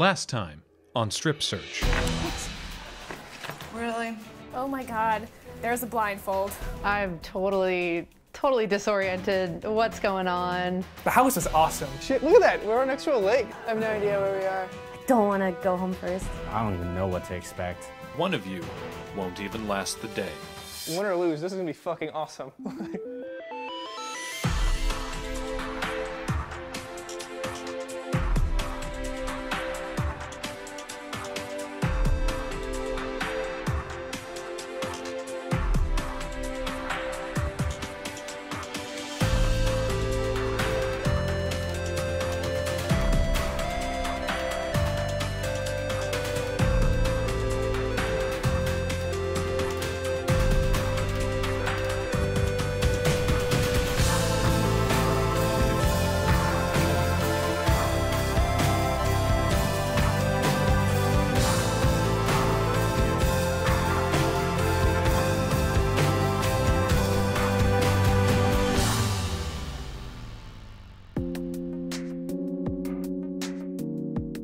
Last time on Strip Search. Really? Oh my God, there's a blindfold. I'm totally disoriented. What's going on? The house is awesome. Shit, look at that, we're next to a lake. I have no idea where we are. I don't wanna go home first. I don't even know what to expect. One of you won't even last the day. Win or lose, this is gonna be fucking awesome.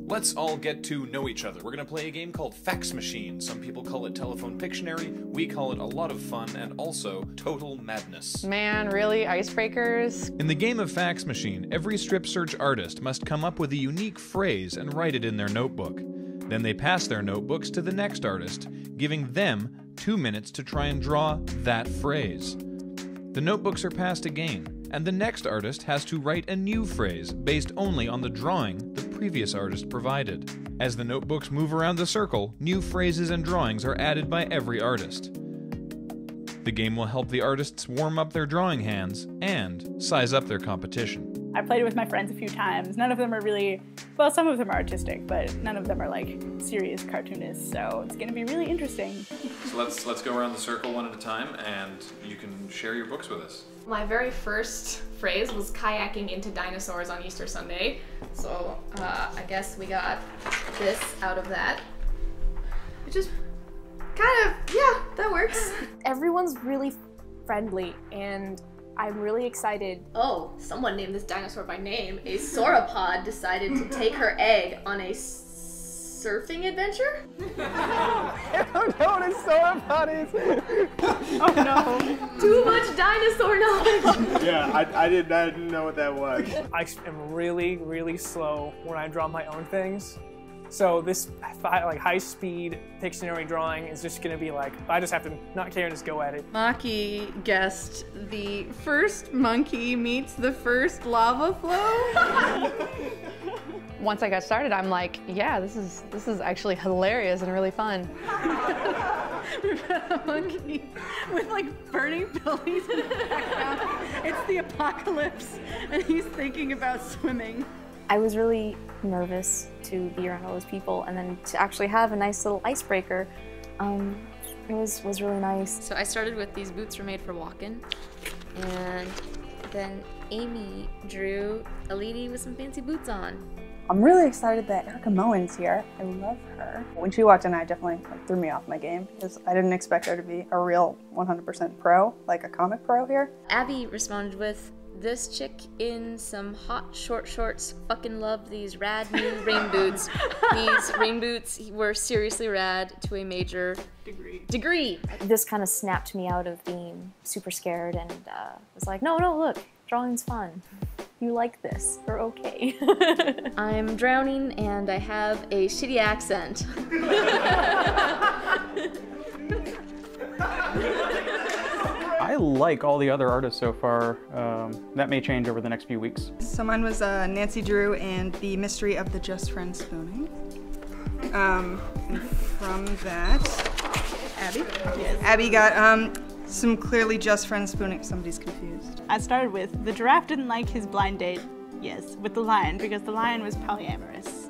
Let's all get to know each other. We're gonna play a game called Fax Machine. Some people call it Telephone Pictionary. We call it a lot of fun and also total madness. Man, really? Icebreakers? In the game of Fax Machine, every strip search artist must come up with a unique phrase and write it in their notebook. Then they pass their notebooks to the next artist, giving them 2 minutes to try and draw that phrase. The notebooks are passed again, and the next artist has to write a new phrase based only on the drawing the previous artist provided. As the notebooks move around the circle, new phrases and drawings are added by every artist. The game will help the artists warm up their drawing hands and size up their competition. I've played it with my friends a few times. None of them are really, well, some of them are artistic, but none of them are like serious cartoonists, so it's gonna be really interesting. So let's go around the circle one at a time and you can share your books with us. My very first phrase was kayaking into dinosaurs on Easter Sunday. So I guess we got this out of that. It just kind of, yeah, that works. Everyone's really friendly and I'm really excited. Oh, someone named this dinosaur by name. A sauropod decided to take her egg on a surfing adventure? I don't know what a sauropod is. Oh no. Too much dinosaur knowledge. Yeah, I didn't know what that was. I am really slow when I draw my own things. So this like high-speed Pictionary drawing is just gonna be like, I just have to not care and just go at it. Maki guessed the first monkey meets the first lava flow. Once I got started, I'm like, yeah, this is actually hilarious and really fun. We've got a monkey with like burning buildings in the background. It's the apocalypse, and he's thinking about swimming. I was really nervous to be around all those people, and then to actually have a nice little icebreaker, it was really nice. So I started with these boots were made for walking, and then Amy drew a lady with some fancy boots on. I'm really excited that Erica Moen's here. I love her. When she walked in, I definitely like, threw me off my game because I didn't expect her to be a real 100% pro, like a comic pro here. Abby responded with, "This chick in some hot short shorts fucking loved these rad new rain boots." These rain boots were seriously rad to a major degree. This kind of snapped me out of being super scared and was like, no, look, drawing's fun. You like this, you're okay. I'm drowning and I have a shitty accent. I like all the other artists so far. That may change over the next few weeks. So mine was Nancy Drew and the mystery of the Just Friends spooning. And from that, Abby? Yes. Abby got some clearly Just Friends spooning. Somebody's confused. I started with the giraffe didn't like his blind date, yes, with the lion because the lion was polyamorous.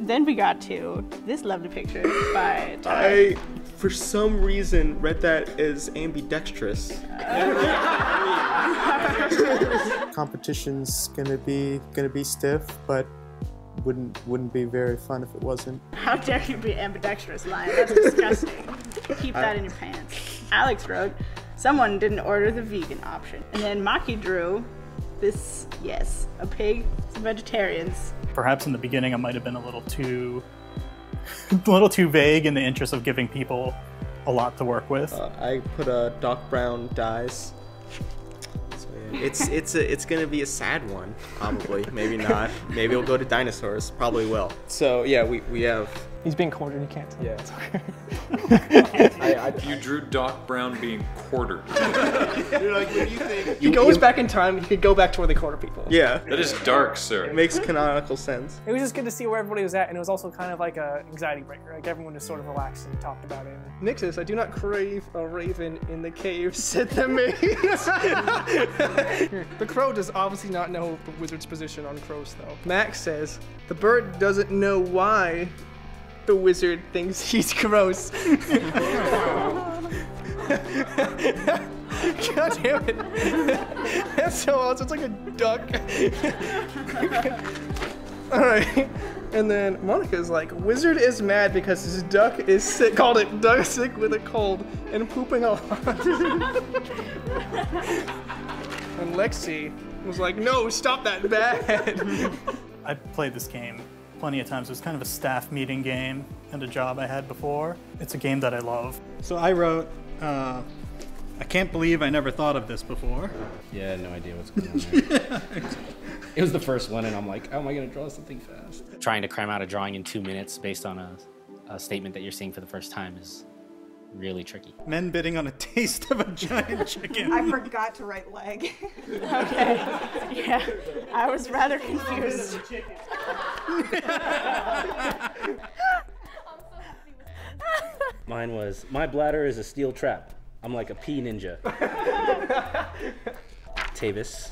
Then we got to this lovely picture by Tyler. For some reason, read that as ambidextrous. Competition's gonna be stiff, but wouldn't be very fun if it wasn't. How dare you be ambidextrous, Lion? That's disgusting. Keep that in your pants. Alex wrote, someone didn't order the vegan option, and then Maki drew this, yes, a pig, some vegetarians. Perhaps in the beginning I might have been a little too vague in the interest of giving people a lot to work with. I put a Doc Brown dies. So yeah, it's gonna be a sad one, probably. Maybe not. Maybe we'll go to dinosaurs. Probably will. So yeah, we have. He's being quartered. He can't. Yeah. You drew Doc Brown being quartered. You're like, what do you think? He goes back in time. He could go back to where they quarter people. Yeah. That is dark, sir. It makes canonical sense. It was just good to see where everybody was at, and it was also kind of like an anxiety breaker. Like everyone just sort of relaxed and talked about it. Nixus, I do not crave a raven in the cave. Sit the maze. The crow does obviously not know the wizard's position on crows, though. Max says the bird doesn't know why the wizard thinks he's gross. God damn it. That's so awesome. It's like a duck. Alright. And then Monica's like, wizard is mad because his duck is sick, called it duck sick with a cold and pooping a lot. And Lexi was like, no, stop that bad. I played this game plenty of times. It was kind of a staff meeting game and a job I had before. It's a game that I love. So I wrote, I can't believe I never thought of this before. Yeah, I had no idea what's going on there. It was the first one and I'm like, how am I gonna draw something fast? Trying to cram out a drawing in 2 minutes based on a statement that you're seeing for the first time is really tricky. Men bidding on a taste of a giant chicken. I forgot to write leg. Okay. Yeah, I was rather confused. Mine was, my bladder is a steel trap. I'm like a pea ninja. Tavis,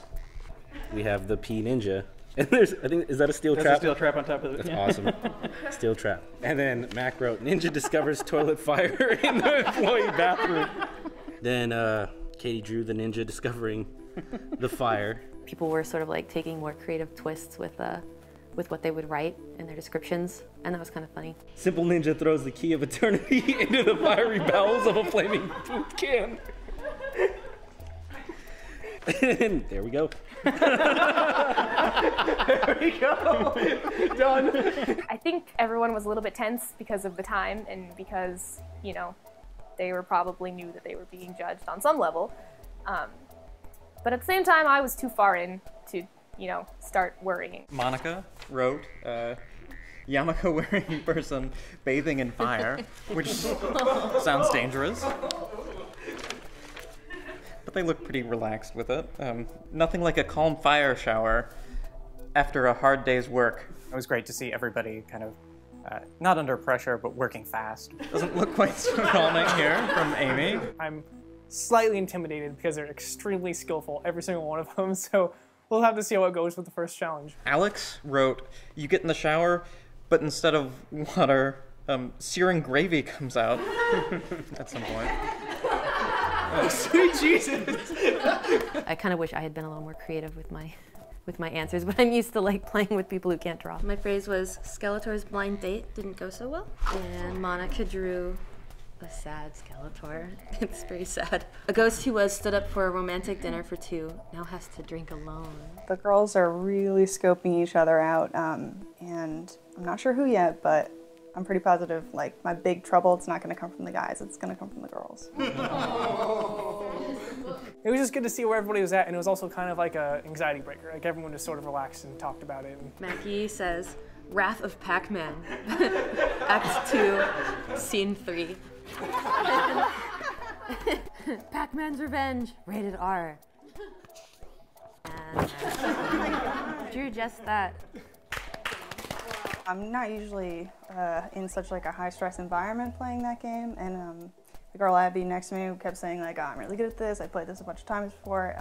we have the pea ninja. And there's, I think, is that a steel trap? That's a steel trap on top of it. That's awesome. Steel trap. And then Mac wrote, ninja discovers toilet fire in the employee bathroom. Then Katie drew the ninja discovering the fire. People were sort of like taking more creative twists with what they would write in their descriptions, and that was kind of funny. Simple ninja throws the key of eternity into the fiery bowels of a flaming poop can. And there we go. There we go. Done. I think everyone was a little bit tense because of the time and because, you know, they were probably knew that they were being judged on some level. But at the same time, I was too far in to, you know, start worrying. Monica wrote, yarmulke wearing person bathing in fire, which sounds dangerous. But they look pretty relaxed with it. Nothing like a calm fire shower after a hard day's work. It was great to see everybody kind of, not under pressure, but working fast. Doesn't look quite so calming here from Amy. I'm slightly intimidated because they're extremely skillful, every single one of them, so we'll have to see how it goes with the first challenge. Alex wrote, you get in the shower, but instead of water, searing gravy comes out at some point. Oh, sweet Jesus! I kind of wish I had been a little more creative with my answers, but I'm used to like playing with people who can't draw. My phrase was, Skeletor's blind date didn't go so well. And Monica drew a sad Skeletor. It's very sad. A ghost who was stood up for a romantic dinner for two, now has to drink alone. The girls are really scoping each other out, and I'm not sure who yet, but I'm pretty positive, like, my big trouble, it's not gonna come from the guys, it's gonna come from the girls. It was just good to see where everybody was at, and it was also kind of like an anxiety breaker. Like, everyone just sort of relaxed and talked about it. Mackie says, Wrath of Pac-Man, Act 2, Scene 3. Pac-Man's Revenge, rated R. And drew just that. I'm not usually in such like a high-stress environment playing that game, and the girl Abby next to me kept saying like, oh, I'm really good at this, I played this a bunch of times before,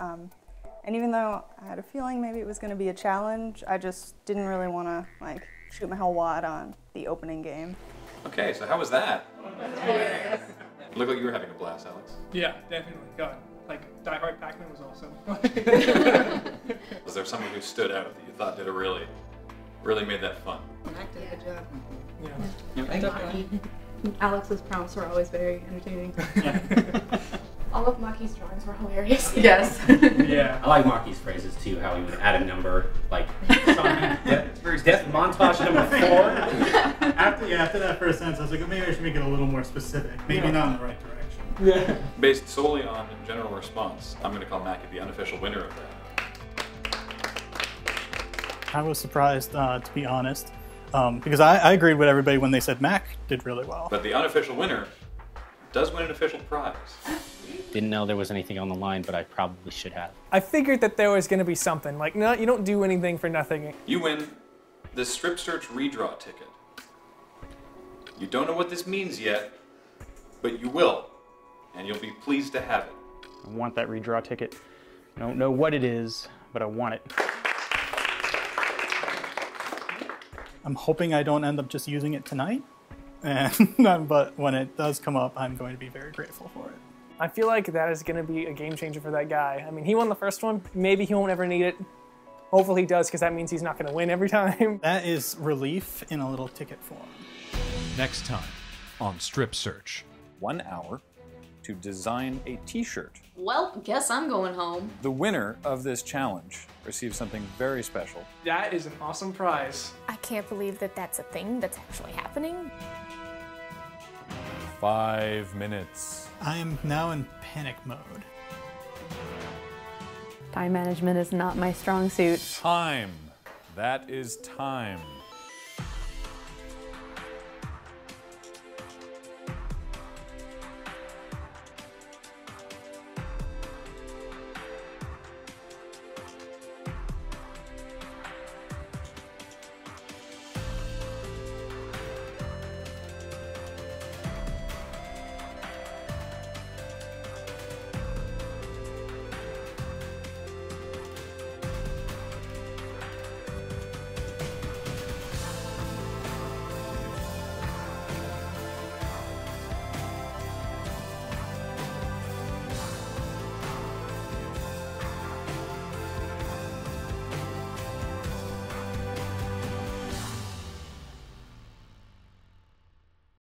and even though I had a feeling maybe it was going to be a challenge, I just didn't really want to like shoot my whole wad on the opening game. Okay, so how was that? Looked like you were having a blast, Alex. Yeah, definitely. God, like Die Hard Pac-Man was awesome. Was there someone who stood out that you thought did a really made that fun? Mac did a good job. Yeah. Alex' prompts were always very entertaining. Yeah. All of Maki's drawings were hilarious. Yes. Yeah. I like Maki's phrases too, how he would add a number, like death montage number 4. After that first sentence, I was like, oh, maybe I should make it a little more specific. Maybe not in the right direction. Yeah. Based solely on general response, I'm going to call Maki the unofficial winner of that. I was surprised, to be honest, because I agreed with everybody when they said Mac did really well. But the unofficial winner does win an official prize. Didn't know there was anything on the line, but I probably should have. I figured that there was going to be something. Like, no, you don't do anything for nothing. You win the Strip Search redraw ticket. You don't know what this means yet, but you will, and you'll be pleased to have it. I want that redraw ticket. I don't know what it is, but I want it. I'm hoping I don't end up just using it tonight. And, but when it does come up, I'm going to be very grateful for it. I feel like that is going to be a game changer for that guy. I mean, he won the first one. Maybe he won't ever need it. Hopefully he does, because that means he's not going to win every time. That is relief in a little ticket form. Next time on Strip Search. 1 hour to design a t-shirt. Well, guess I'm going home. The winner of this challenge receives something very special. That is an awesome prize. I can't believe that that's a thing that's actually happening. 5 minutes. I am now in panic mode. Time management is not my strong suit. Time. That is time.